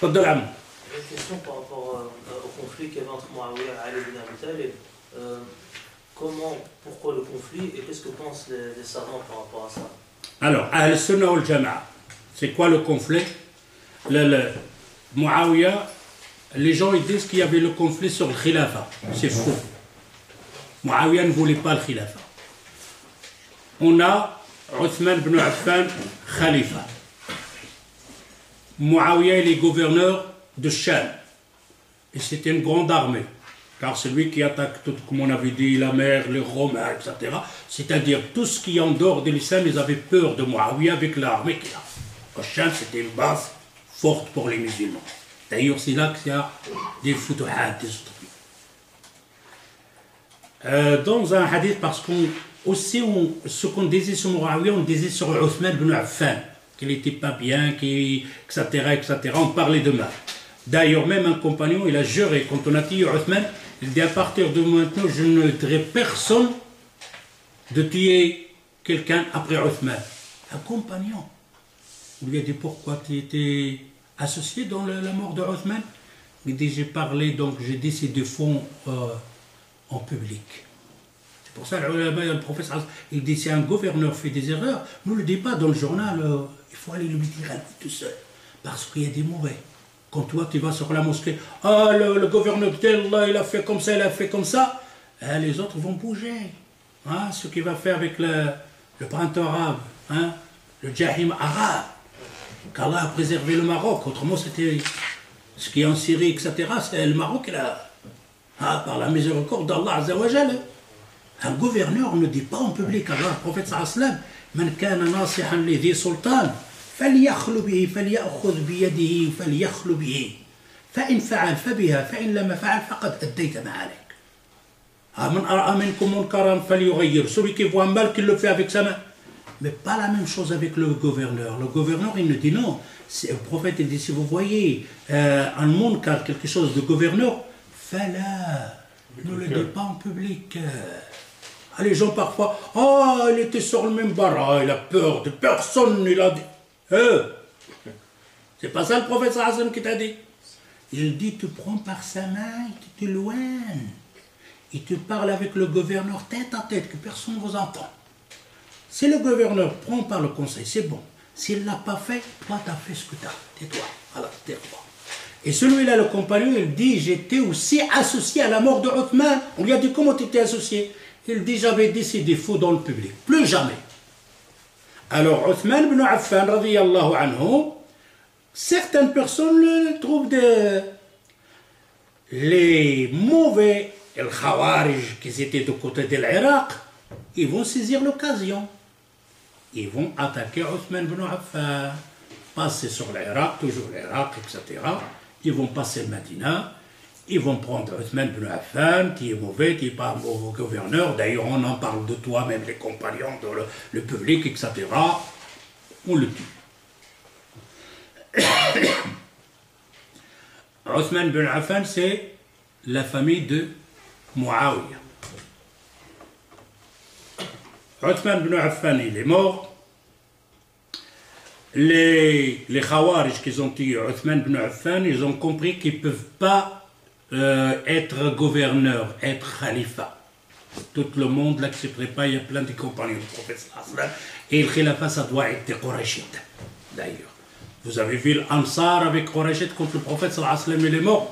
Une question par rapport au conflit qu'il y avait entre Mu'awiya et Ali bin Abi Talib. Comment, pourquoi le conflit et qu'est-ce que pensent les savants par rapport à ça? Alors, Al-Sunah wal Jama, c'est quoi le conflit? Mu'awiya, les gens ils disent qu'il y avait le conflit sur le khilafa. C'est faux. Mu'awiya ne voulait pas le khilafa. On a Uthman ibn Affan, khalifa. Mu'awiya, il est gouverneur de Shem. Et c'était une grande armée. Car celui qui attaque tout, comme on avait dit, la mer, les Romains, etc. C'est-à-dire tout ce qui est en dehors de l'islam, ils avaient peur de Mu'awiya avec l'armée qu'il a. Shem, c'était une base forte pour les musulmans. D'ailleurs, c'est là qu'il y a des futuhat, des autopies. Dans un hadith, parce qu'on aussi, ce qu'on disait sur Mu'awiya, on disait sur Uthman ibn Affan, qu'il n'était pas bien, etc., etc. On parlait de mal. D'ailleurs, même un compagnon, il a juré, quand on a tué Uthman, il dit à partir de maintenant, je ne dirai personne de tuer quelqu'un après Uthman. Un compagnon. On lui a dit pourquoi tu étais associé dans la mort de Uthman. Il dit j'ai parlé, donc j'ai dit ces deux fonds en public. C'est pour ça que le professeur, il dit si un gouverneur fait des erreurs, ne le dit pas dans le journal. Il faut aller le dire à lui tout seul. Parce qu'il y a des mauvais. Quand toi tu vas sur la mosquée, ah le gouverneur tel là, il a fait comme ça, il a fait comme ça, et les autres vont bouger. Hein, ce qu'il va faire avec le printemps arabe, hein, le jahim arabe, qu'Allah a préservé le Maroc. Autrement c'était ce qui est en Syrie, etc. C'est le Maroc il a, par la miséricorde d'Allah Azzawajal. Un gouverneur ne dit pas en public. Alors le prophète sallam, man kana nasihan lidhi sultan. Celui qui voit un mal, qu'il le fait avec sa main. Mais pas la même chose avec le gouverneur. Le gouverneur, il ne dit non. Le prophète, il dit, si vous voyez un munkar, quelque chose de gouverneur, fala, ne le dites pas en public. Les gens parfois, oh, il était sur le même bar, il a peur de personne, il a dit. C'est pas ça le prophète sallam qui t'a dit. Il dit tu prends par sa main, tu t'éloignes. Et tu parles avec le gouverneur tête à tête, que personne ne vous entend. Si le gouverneur prend par le conseil, c'est bon. S'il ne l'a pas fait, toi t'as fait ce que t'as. Tais-toi. Voilà, tais-toi. Et celui-là, le compagnon, il dit j'étais aussi associé à la mort de Uthman. On lui a dit comment tu étais associé? Il dit j'avais dit ses défauts dans le public. Plus jamais. Alors, Uthman ibn Affan, radiyallahu anhu, certaines personnes le trouvent les mauvais, les Khawarij qui étaient du côté de l'Irak, ils vont saisir l'occasion. Ils vont attaquer Uthman ibn Affan, passer sur l'Irak, toujours l'Irak, etc. Ils vont passer le Madina, ils vont prendre Uthman ibn Affan, qui est mauvais, qui n'est pas un mauvais gouverneur. D'ailleurs, on en parle de toi, même les compagnons, le public, etc. On le tue. Uthman ibn Affan, c'est la famille de Mu'awiya. Uthman ibn Affan, il est mort. Les Khawarij qui ont tué Uthman ibn Affan, ils ont compris qu'ils ne peuvent pas être gouverneur, être khalifa. Tout le monde ne l'accepterait pas, il y a plein de compagnons du prophète. Et le khalifa, ça doit être des Quraychites. D'ailleurs, vous avez vu l'Ansar avec Quraychites contre le prophète, il est mort.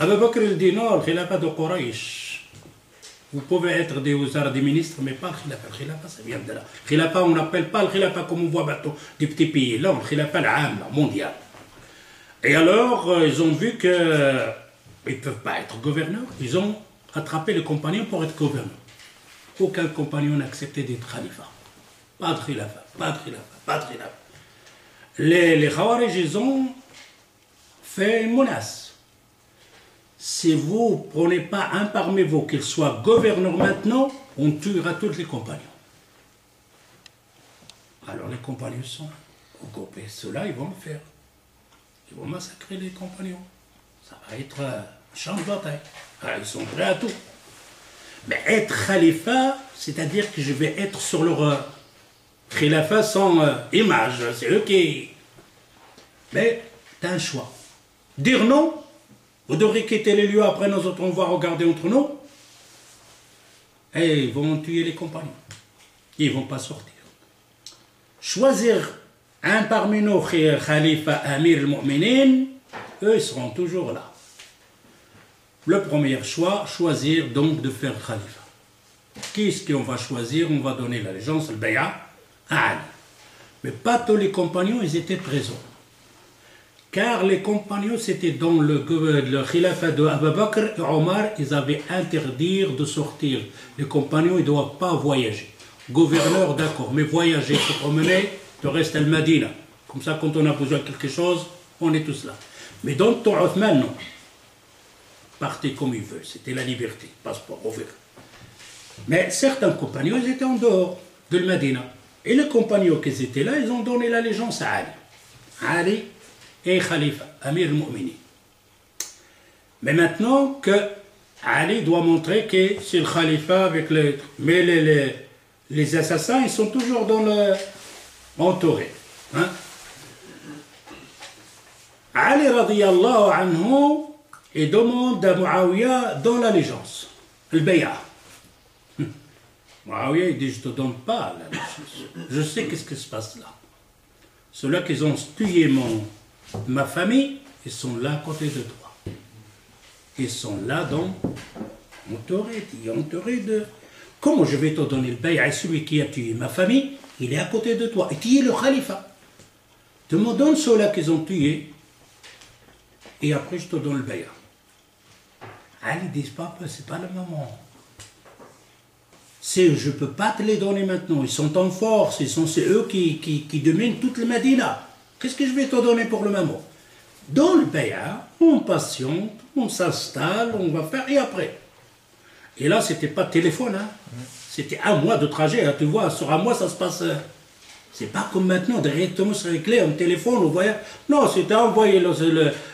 Abou Bakr il dit non, le khalifa de Quraysh. Vous pouvez être des ouzars, des ministres, mais pas le khalifa. Le khalifa, ça vient de là. Le khalifa, on n'appelle pas le khalifa comme on voit maintenant des petits pays. Là, le khalifa, l'âme, mondial. Et alors, ils ont vu que. Ils ne peuvent pas être gouverneurs. Ils ont attrapé les compagnons pour être gouverneurs. Aucun compagnon n'a accepté d'être khalifa. Pas de khilafa, pas de khilafa, pas de khilafa. Les Khawarij, ils ont fait une menace. Si vous ne prenez pas un parmi vous, qu'il soit gouverneur maintenant, on tuera tous les compagnons. Alors les compagnons sont occupés. Ceux-là, ils vont le faire. Ils vont massacrer les compagnons. Ça va être un champ de bataille. Alors, ils sont prêts à tout. Mais être khalifa, c'est-à-dire que je vais être sur leur khalifa sans image. C'est ok. Mais tu as un choix. dire non, vous devrez quitter les lieux, après nous autres on va regarder entre nous. Et ils vont tuer les compagnons. Ils ne vont pas sortir. Choisir un parmi nous, Khalifa Amir al-Mu'minin, eux ils seront toujours là. Le premier choix, choisir donc de faire Khalifa. Qu'est-ce qu'on va choisir? On va donner l'allégeance, le Bay'a, à Ali. Mais pas tous les compagnons, ils étaient présents. Car les compagnons, c'était dans le Khilafat de Abu Bakr et Omar, ils avaient interdit de sortir. Les compagnons, ils ne doivent pas voyager. Gouverneur, d'accord, mais voyager, se promener, tu restes à Madina. Comme ça, quand on a besoin de quelque chose, on est tous là. Mais donc, ton Othman, non. Partez comme ils veulent, c'était la liberté, passeport ouvert. Mais certains compagnons, ils étaient en dehors de la Madina. Et les compagnons qui étaient là, ils ont donné l'allégeance à Ali. Ali et Khalifa, Amir al-Mu'mini. Mais maintenant que Ali doit montrer que c'est le Khalifa avec le... Mais les assassins, ils sont toujours dans le... entourés. Hein? Ali, radiyallahu anhu, il demande à Mu'awiya dans l'allégeance, le Bay'a. Mu'awiya, il dit, je ne te donne pas l'allégeance. Je sais qu'est-ce qui se passe là. Ceux-là qui ont tué ma famille, ils sont là à côté de toi. Ils sont là dans entourés de... Comment je vais te donner le Bay'a? Celui qui a tué ma famille, il est à côté de toi. Et qui est le Khalifa? Tu me donnes ceux-là qu'ils ont tué, et après je te donne le Bay'a. Ali dit, papa, c'est pas le moment. Je ne peux pas te les donner maintenant. Ils sont en force. C'est eux qui dominent toute la Madina. Qu'est-ce que je vais te donner pour le moment? Dans le Bay'a, on patiente, on s'installe, on va faire, et après. Et là, c'était pas téléphone. Hein. C'était un mois de trajet. Hein. Tu vois, sur un mois, ça se passe. C'est pas comme maintenant, directement sur les clés, en téléphone, on voyait. Non, c'était envoyer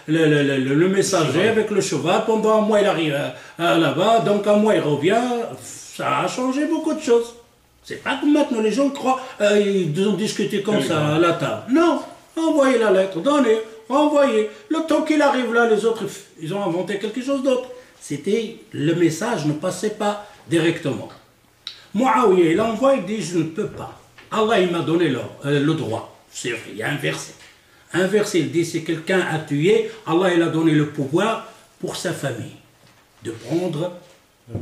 le messager avec le cheval. Pendant un mois, il arrive là-bas. Donc, un mois, il revient. Ça a changé beaucoup de choses. C'est pas comme maintenant, les gens croient, ils ont discuté comme ça à la table. Non, envoyez la lettre, donnez, envoyez. Le temps qu'il arrive là, les autres, ils ont inventé quelque chose d'autre. C'était, le message ne passait pas directement. Mu'awiya, il envoie, il dit, je ne peux pas. Allah, il m'a donné le droit. C'est vrai, il y a un verset. Un verset, il dit, si quelqu'un a tué, Allah, il a donné le pouvoir pour sa famille de prendre la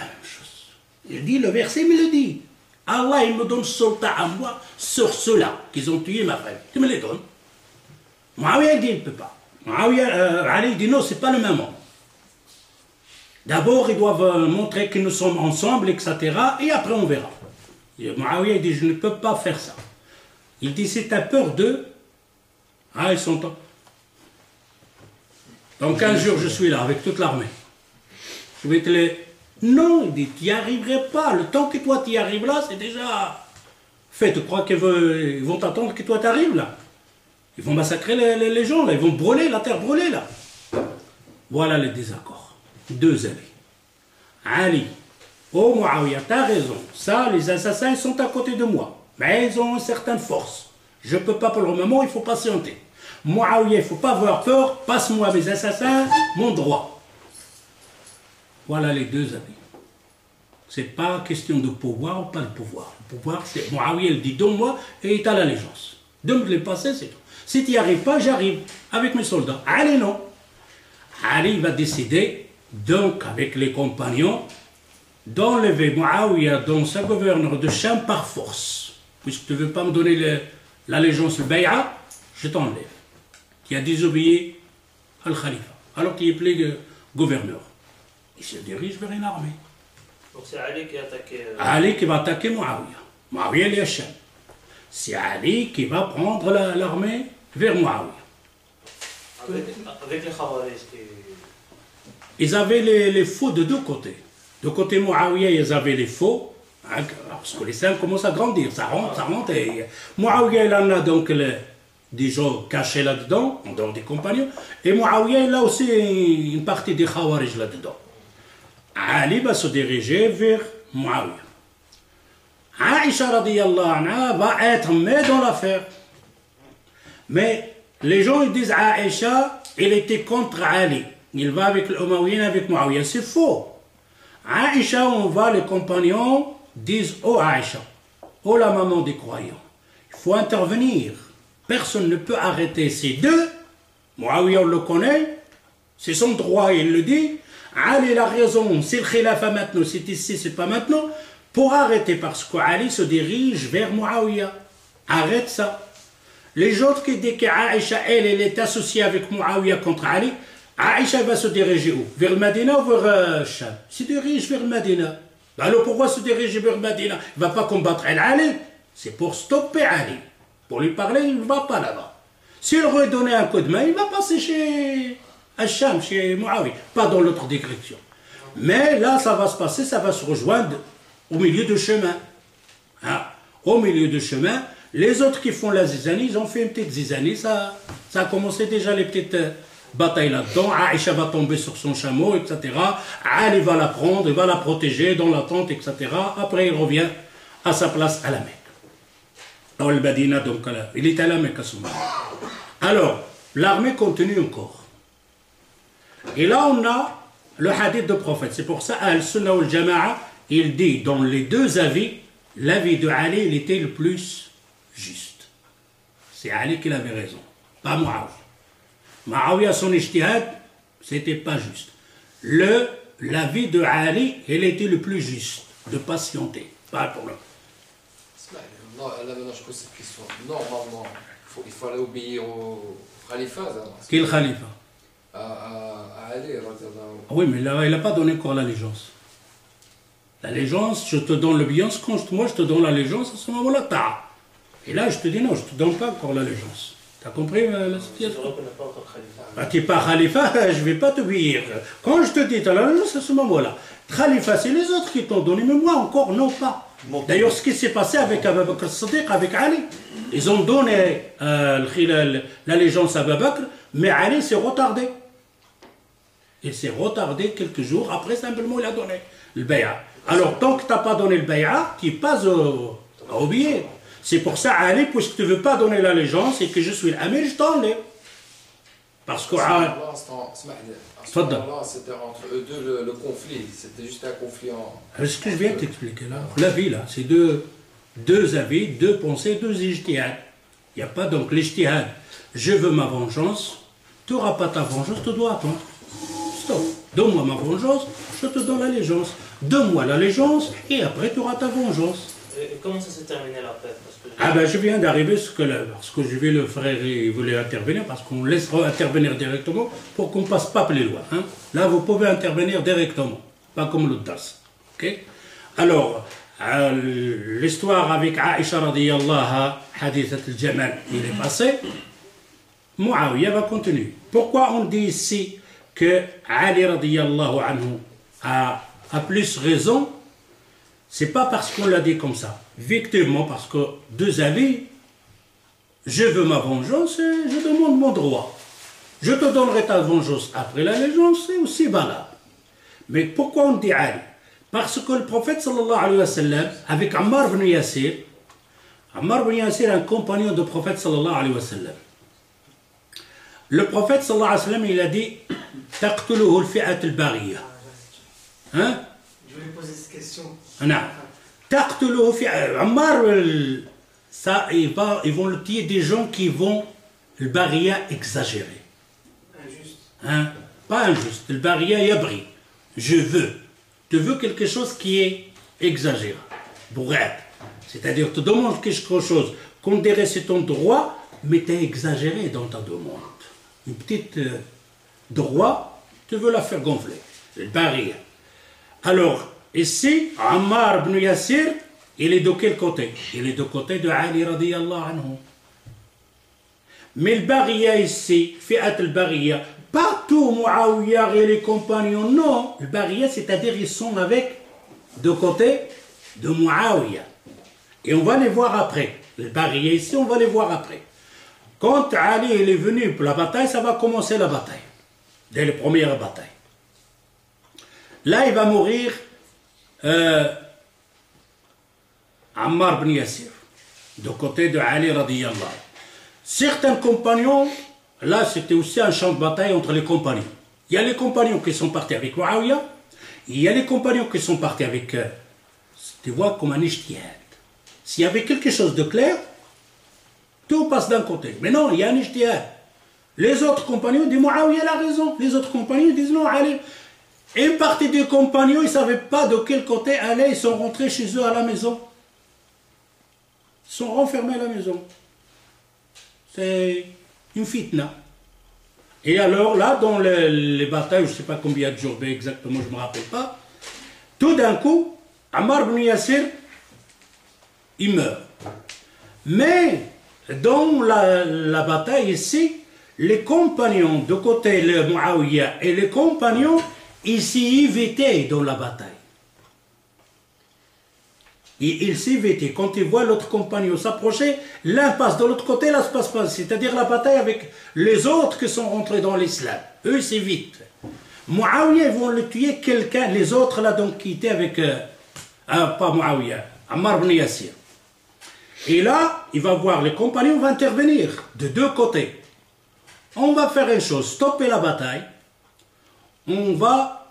même chose. Il dit le verset, mais il dit. Allah, il me donne son temps à moi sur ceux-là qu'ils ont tué ma famille. Il me les donne. Mu'awiya dit, il ne peut pas. Ali dit, non, ce n'est pas le moment. D'abord, ils doivent montrer que nous sommes ensemble, etc. Et après, on verra. Mu'awiya dit, je ne peux pas faire ça. Il dit, c'est ta peur de... Ah, ils sont... Dans 15 jours, je suis là avec toute l'armée. Je vais te les... Non, il dit, tu n'y arriverais pas. Le temps que toi, tu y arrives là, c'est déjà fait. Tu crois qu'ils vont t'attendre que toi, tu arrives là? Ils vont massacrer les gens là. Ils vont brûler, la terre brûlée là. Voilà les désaccords. 2 années. Ali, oh Mu'awiya, tu as raison. Ça, les assassins, ils sont à côté de moi. Mais ils ont une certaine force. Je ne peux pas pour le moment, il faut patienter. Mu'awiya, il ne faut pas avoir peur. Passe-moi mes assassins, mon droit. Voilà les 2 avis. Ce n'est pas question de pouvoir ou pas de pouvoir. Le pouvoir, c'est Mu'awiya, il dit donne-moi et il t'a l'allégeance. Donne les passer, c'est tout. Si tu n'y arrives pas, j'arrive avec mes soldats. Ali, non. Ali va décider, donc, avec les compagnons, d'enlever Mu'awiya dans sa gouverneur de Shem par force. Puisque tu ne veux pas me donner l'allégeance, le Bay'a, je t'enlève. Qui a désobéi Al-Khalifa, alors qu'il est plus gouverneur. Il se dirige vers une armée. Donc c'est Ali qui a attaqué... Ali qui va attaquer Mu'awiya. Mu'awiya et Hachem. C'est Ali qui va prendre l'armée vers Mu'awiya. Avec les Khawarij qui... Ils avaient les faux de 2 côtés. De côté Mu'awiya, ils avaient les faux. Hein, parce que les seins commencent à grandir. Ça rentre. Et... Mu'awiya, il en a donc des gens cachés là-dedans, en dehors des compagnons. Et Mu'awiya, il a aussi une partie des Khawarij là-dedans. Ali va se diriger vers Mu'awiya. Aïcha radiyallahu anha va être mise dans l'affaire. Mais Les gens ils disent Aïcha, il était contre Ali. Il va avec l'Omaouïen, avec Mu'awiya. C'est faux. Aïcha, on voit les compagnons disent oh Aïcha, oh la maman des croyants. Il faut intervenir. Personne ne peut arrêter ces deux. Mu'awiya, on le connaît. C'est son droit, il le dit. Ali, il a raison. C'est le khilafa maintenant. C'est ici, c'est pas maintenant. Pour arrêter, parce qu'Ali se dirige vers Mu'awiya. Arrête ça. Les autres qui disent qu'Aïcha, elle est associée avec Mu'awiya contre Ali, Aïcha va se diriger où? Vers le Madina ou vers Shem? Se dirige vers le Madina. Alors pourquoi se diriger vers le Madina? Il ne va pas combattre Ali. C'est pour stopper Ali. Pour lui parler, il ne va pas là-bas. S'il redonnait un coup de main, il va passer chez Shem, chez Mu'awiya. Pas dans l'autre direction. Mais là, ça va se passer, ça va se rejoindre au milieu du chemin. Hein? Au milieu du chemin. Les autres qui font la zizanie, ils ont fait une petite zizanie, ça a commencé déjà les petites batailles là-dedans. Aïcha va tomber sur son chameau, etc. Ali va la prendre, il va la protéger dans la tente, etc. Après, il revient à sa place à la Mecque. Alors, le Badina, donc, il est à la Mecque à ce moment. Alors, l'armée continue encore. Et là, on a le hadith de prophète. C'est pour ça, Al-Sunah wal Jama, il dit dans les deux avis, l'avis de Ali, il était le plus juste. C'est Ali qui avait raison, pas Mu'awiya. Mu'awiya, son ijtihad, c'était pas juste. L'avis de Ali, il était le plus juste, de patienter, pas pour l'autre. Non, je pose cette question. Normalement, il fallait obéir au khalifa. Quel khalifa? À Ali. Oui, mais là, il n'a pas donné encore l'allégeance. L'allégeance, je te donne l'obéissance, quand moi je te donne l'allégeance, à ce moment-là, t'as. Et là, je te dis non, je ne te donne pas encore l'allégeance. T'as compris la situation? Bah, t'es pas khalifa, je ne vais pas t'obéir. Quand je te dis t'as l'allégeance, à ce moment-là. Khalifa, c'est les autres qui t'ont donné, mais moi encore, non pas. D'ailleurs, ce qui s'est passé avec Abou Bakr as-Siddiq, avec Ali, ils ont donné l'allégeance à Abou Bakr, mais Ali s'est retardé. Il s'est retardé quelques jours, après simplement il a donné le bay'a. Alors, tant que t'as pas donné le bay'a, tu n'es pas obéi. C'est pour ça, Ali, puisque tu ne veux pas donner l'allégeance et que je suis l'amir, je t'en ai. Parce que... C'était entre eux deux le conflit. C'était juste un conflit en... Ce que je viens de t'expliquer là, l'avis là, c'est deux avis, deux pensées, deux ijtihad. Il n'y a pas donc l'ijtihad. Je veux ma vengeance, tu n'auras pas ta vengeance, tu dois attendre. Stop. Donne-moi ma vengeance, je te donne l'allégeance. Donne-moi l'allégeance et après tu auras ta vengeance. Et comment ça s'est terminé la paix? Ah ben je viens d'arriver parce que j'ai vu le frère il voulait intervenir parce qu'on laisse intervenir directement pour qu'on ne passe pas plus loin. Hein. Là vous pouvez intervenir directement, pas comme l'autre das. Okay? Alors l'histoire avec Aïcha radiyallahu hadithat al-Jamal il est passé. Mu'awiya va continuer. Pourquoi on dit ici que Ali radiyallahu anhu a plus raison? C'est pas parce qu'on l'a dit comme ça. Effectivement, parce que deux avis, je veux ma vengeance et je demande mon droit. Je te donnerai ta vengeance après l'allégeance, c'est aussi valable. Mais pourquoi on dit Ali? Parce que le prophète sallallahu alayhi wa sallam, avec Ammar ibn Yasir, est un compagnon du prophète sallallahu alayhi wa sallam. Le prophète sallallahu alayhi wa sallam, il a dit Taqtuluhu al-fi'at al-bariyah. Hein? Je voulais poser cette question. Ammar, ça, ils vont le tuer des gens qui vont le baria exagéré. Injuste. Hein? Pas injuste. Le baria yabri. Je veux. Tu veux quelque chose qui est exagéré. Bourrette. C'est-à-dire, tu demandes quelque chose qu'on dirait c'est ton droit, mais tu es exagéré dans ta demande. Une petite droit, tu veux la faire gonfler. Le baria. Alors, ici, Ammar ibn Yasir, il est de quel côté? Il est de côté de Ali radiyallahu anhu. Mais le Bariya ici, Fiat le Bariya, pas tout Mu'awiya et les compagnons, non. Le Bariya, c'est-à-dire ils sont avec, de côté de Mu'awiya. Et on va les voir après. Le Bariya ici, on va les voir après. Quand Ali il est venu pour la bataille, ça va commencer la bataille. Dès la première bataille. Là, il va mourir Ammar ibn Yasir, de côté de Ali radiyallahu. Certains compagnons là c'était aussi un champ de bataille entre les compagnons. Il y a les compagnons qui sont partis avec Mu'awiya, il y a les compagnons qui sont partis avec eux. Tu vois, comme un ijtihad. S'il y avait quelque chose de clair, tout passe d'un côté. Mais non, il y a un ijtihad. Les autres compagnons disent Mu'awiya a raison. Les autres compagnons disent non, allez. Une partie des compagnons, ils ne savaient pas de quel côté aller, ils sont rentrés chez eux à la maison. Ils sont renfermés à la maison. C'est une fitna. Et alors là, dans les batailles, je ne sais pas combien de jours exactement, je ne me rappelle pas, tout d'un coup, Ammar ibn Yasir, il meurt. Mais dans la bataille ici, les compagnons de côté le Mu'awiya et les compagnons, ils s'y évitaient dans la bataille. Ils s'y évitaient. Quand ils voient l'autre compagnon s'approcher, l'un passe de l'autre côté, l'autre passe pas. C'est-à-dire la bataille avec les autres qui sont rentrés dans l'islam. Eux, c'est vite. Mu'awiya, ils vont le tuer quelqu'un. Les autres, là, donc, qui étaient avec... pas Mu'awiya, Ammar ibn Yasir. Et là, il va voir les compagnons, vont intervenir de deux côtés. On va faire une chose, stopper la bataille. On va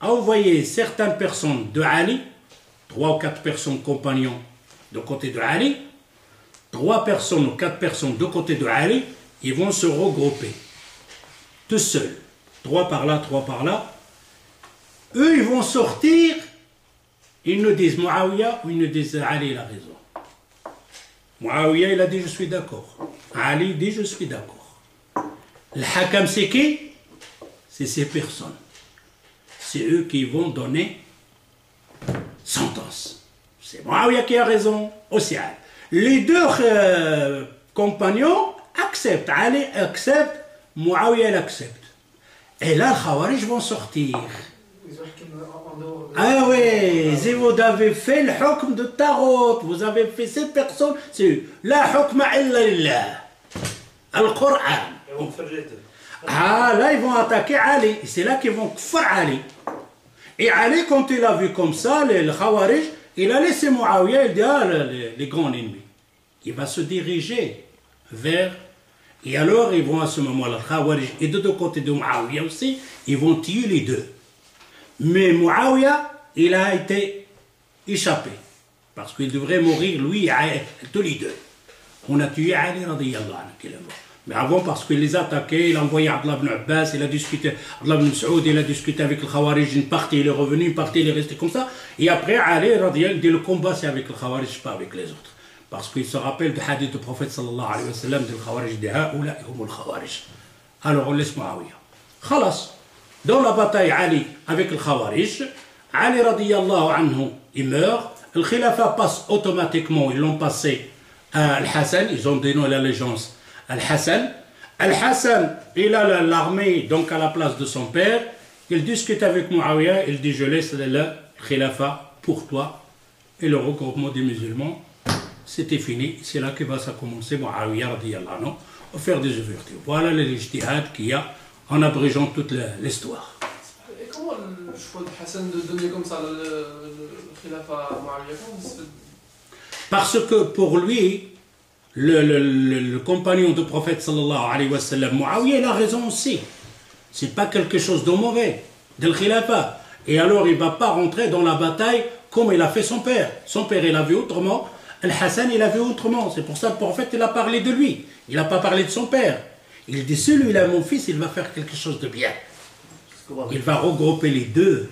envoyer certaines personnes de Ali, 3 ou 4 personnes compagnons de côté de Ali, 3 personnes ou 4 personnes de côté de Ali, ils vont se regrouper, tout seuls, 3 par là, 3 par là. Eux, ils vont sortir, ils nous disent Mu'awiya ou ils nous disent Ali a raison. Mu'awiya, il a dit je suis d'accord. Ali dit je suis d'accord. Le hakam c'est qui? C'est ces personnes. C'est eux qui vont donner sentence. C'est Mu'awiya qui a raison, aussi Ali. Les deux compagnons acceptent. Ali accepte, Mu'awiya accepte. Et là, les Khawarij vont sortir. Ah oui, si vous avez fait le hukm de Tarot, vous avez fait ces personnes, c'est eux. La hukma illa lillah. Al-Qur'an. Ah, là, ils vont attaquer Ali. C'est là qu'ils vont faire Ali. Et Ali, quand il a vu comme ça, le Khawarij, il a laissé Mu'awiya, il dit, ah, les grands ennemis. Il va se diriger vers... Et alors, ils vont à ce moment-là, le Khawarij, et de deux côtés de Mu'awiya aussi, ils vont tuer les deux. Mais Mu'awiya, il a été échappé. Parce qu'il devrait mourir, lui, tous les deux. On a tué Ali, radiyallahu anhu. Mais avant, parce qu'il les a attaqués, il a envoyé Abdullah ibn Abbas, il a discuté, Abdullah ibn Saoud, il a discuté avec le Khawarij, une partie il est revenu, une partie il est resté comme ça. Et après, Ali, radiyallahu, dit le combat c'est avec le Khawarij, pas avec les autres. Parce qu'il se rappelle du hadith du prophète sallallahu alayhi wa sallam, du Khawarij, il dit Haoula hum al Khawarij. Alors on laisse Mu'awiya. Khalas. Dans la bataille Ali avec le Khawarij, Ali radiyallahu anhu, il meurt, le Khilafa passe automatiquement, ils l'ont passé à Al-Hassan, ils ont donné l'allégeance. Al-Hassan, il a l'armée donc à la place de son père, il discute avec Mu'awiya, il dit je laisse le khilafa pour toi et le regroupement des musulmans, c'était fini, c'est là que va ça commencer Mu'awiya radiyallahu anhu, à faire des ouvertures. Voilà l'ijtihad qu'il y a en abrégeant toute l'histoire. Et comment le choix de Hassan de donner comme ça le khilafa à Mu'awiya? Parce que pour lui, le compagnon du prophète sallallahu alayhi wa sallam, Mu'awiya, il a raison aussi. C'est pas quelque chose de mauvais, de l'khilafah. Et alors il va pas rentrer dans la bataille comme il a fait son père. Son père il a vu autrement, Al-Hassan il a vu autrement. C'est pour ça que le prophète il a parlé de lui. Il n'a pas parlé de son père. Il dit celui-là, mon fils, il va faire quelque chose de bien. Il va regrouper les deux.